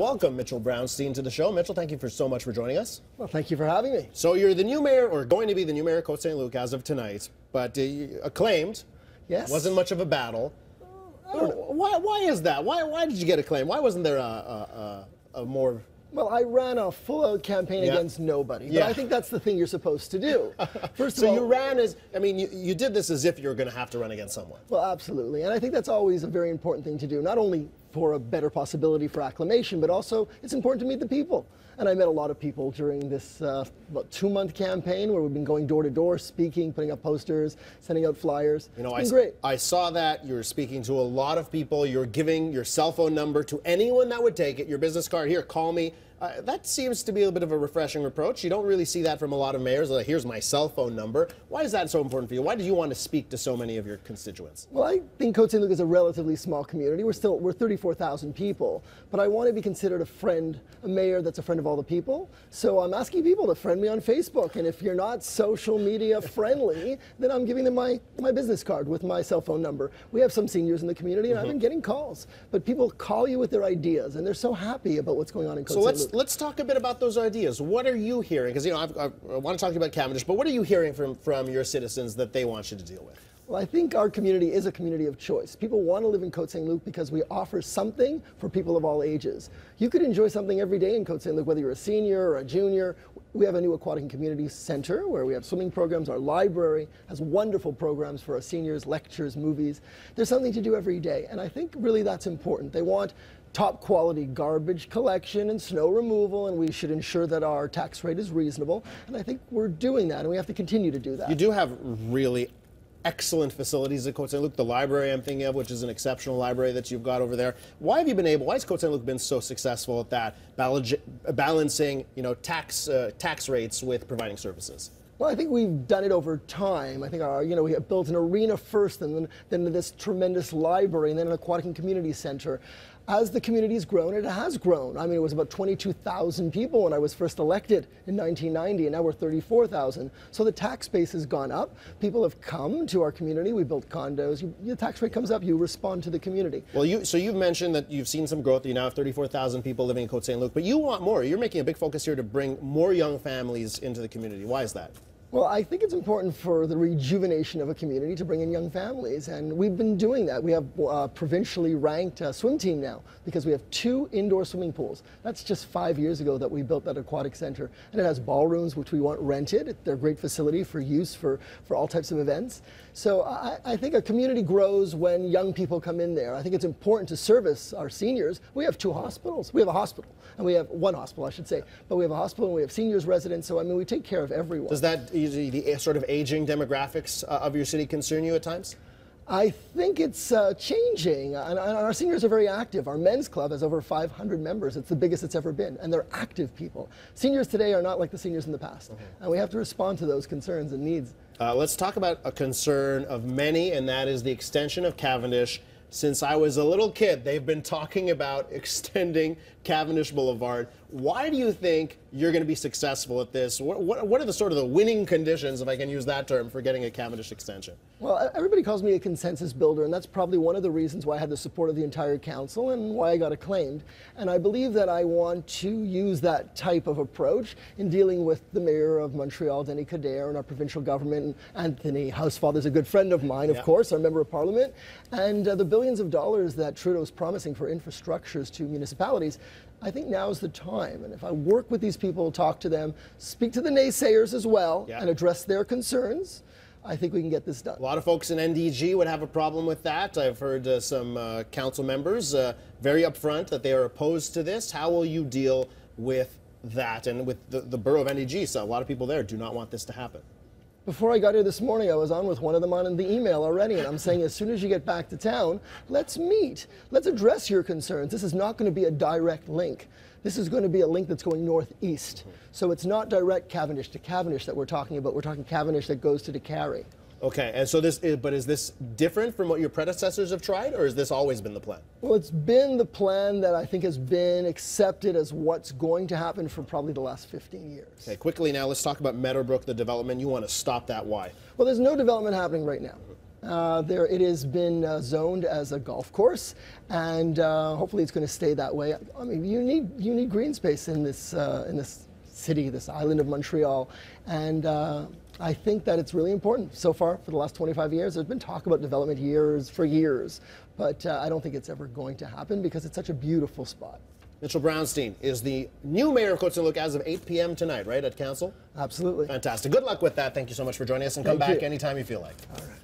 welcome Mitchell Brownstein to the show. Mitchell, thank you so much for joining us. Well, thank you for having me. So you're the new mayor, or going to be the new mayor of Côte-Saint-Luc as of tonight, but acclaimed. Yes. Wasn't much of a battle. I don't know. Why is that? Why did you get acclaimed? Why wasn't there a more... Well, I ran a full-out campaign against nobody, but I think that's the thing you're supposed to do. First of all, you ran as, I mean, you did this as if you were going to have to run against someone. Well, absolutely, and I think that's always a very important thing to do, not only for a better possibility for acclamation, but also it's important to meet the people. And I met a lot of people during this about 2-month campaign where we've been going door to door, speaking, putting up posters, sending out flyers. You know, I saw that you were speaking to a lot of people. You're giving your cell phone number to anyone that would take it, your business card, here, call me. That seems to be a bit of a refreshing approach. You don't really see that from a lot of mayors. Like, here's my cell phone number. Why is that so important for you? Why do you want to speak to so many of your constituents? Well, I think Côte-Saint-Luc is a relatively small community. We're 34,000 people, but I want to be considered a friend, a mayor that's a friend of all the people. So I'm asking people to friend me on Facebook, and if you're not social media friendly, then I'm giving them my business card with my cell phone number. We have some seniors in the community, and I've been getting calls, but people call you with their ideas, and they're so happy about what's going on in Côte-Saint-Luc. So let's talk a bit about those ideas. What are you hearing? Because, you know, I want to talk to you about Cavendish, but what are you hearing from your citizens that they want you to deal with? Well, I think our community is a community of choice. People want to live in Côte-Saint-Luc because we offer something for people of all ages. You could enjoy something every day in Côte-Saint-Luc, whether you're a senior or a junior. We have a new aquatic community center where we have swimming programs. Our library has wonderful programs for our seniors, lectures, movies. There's something to do every day, and I think really that's important. They want top quality garbage collection and snow removal, and we should ensure that our tax rate is reasonable, and I think we're doing that, and we have to continue to do that. You do have really excellent facilities at Côte-Saint-Luc. The library I'm thinking of, which is an exceptional library that you've got over there. Why has Côte-Saint-Luc been so successful at that, balancing, you know, tax rates with providing services? Well, I think we've done it over time. I think we have built an arena first, and then this tremendous library, and then an aquatic community center. As the community has grown, it has grown. I mean, it was about 22,000 people when I was first elected in 1990, and now we're 34,000. So the tax base has gone up. People have come to our community. We built condos. Your tax rate comes up. You respond to the community. Well, so you've mentioned that you've seen some growth. You now have 34,000 people living in Côte-Saint-Luc, but you want more. You're making a big focus here to bring more young families into the community. Why is that? Well, I think it's important for the rejuvenation of a community to bring in young families, and we've been doing that. We have a provincially ranked swim team now because we have 2 indoor swimming pools. That's just 5 years ago that we built that aquatic center, and it has ballrooms, which we want rented. They're a great facility for use for all types of events. So I think a community grows when young people come in there. I think it's important to service our seniors. We have 2 hospitals. We have a hospital, and we have 1 hospital, I should say, but we have a hospital and we have seniors residents, so I mean, we take care of everyone. Does that the sort of aging demographics of your city concern you at times? I think it's changing, and our seniors are very active. Our men's club has over 500 members. It's the biggest it's ever been, and they're active people. Seniors today are not like the seniors in the past, and we have to respond to those concerns and needs. Let's talk about a concern of many, and that is the extension of Cavendish. Since I was a little kid, they've been talking about extending Cavendish Boulevard. Why do you think you're going to be successful at this? What are the sort of the winning conditions, if I can use that term, for getting a Cavendish extension? Well, everybody calls me a consensus builder, and that's probably one of the reasons why I had the support of the entire council and why I got acclaimed. And I believe that I want to use that type of approach in dealing with the mayor of Montreal, Denis Coderre, and our provincial government. Anthony Housefather's a good friend of mine, of course, our member of parliament, and the billions of dollars that Trudeau's promising for infrastructures to municipalities. I think now is the time, and if I work with these people, talk to them, speak to the naysayers as well, and address their concerns, I think we can get this done. A lot of folks in NDG would have a problem with that. I've heard some council members very upfront that they are opposed to this. How will you deal with that? And with the borough of NDG, so a lot of people there do not want this to happen. Before I got here this morning, I was on with one of them on the email already, and I'm saying as soon as you get back to town, let's meet. Let's address your concerns. This is not going to be a direct link. This is going to be a link that's going northeast. So it's not direct Cavendish to Cavendish that we're talking about. We're talking Cavendish that goes to Decarry. Okay, and so is this different from what your predecessors have tried, or has this always been the plan? Well, it's been the plan that I think has been accepted as what's going to happen for probably the last 15 years. Okay, quickly now, let's talk about Meadowbrook, the development. You want to stop that, why? Well, there's no development happening right now. There, it has been zoned as a golf course, and hopefully it's going to stay that way. I mean, you need green space in this city, this island of Montreal, and I think that it's really important. So far, for the last 25 years, there's been talk about development for years, but I don't think it's ever going to happen because it's such a beautiful spot. Mitchell Brownstein is the new mayor of Côte-Saint-Luc as of 8 p.m. tonight, right, at council? Absolutely. Fantastic. Good luck with that. Thank you so much for joining us, and come back anytime you feel like. All right.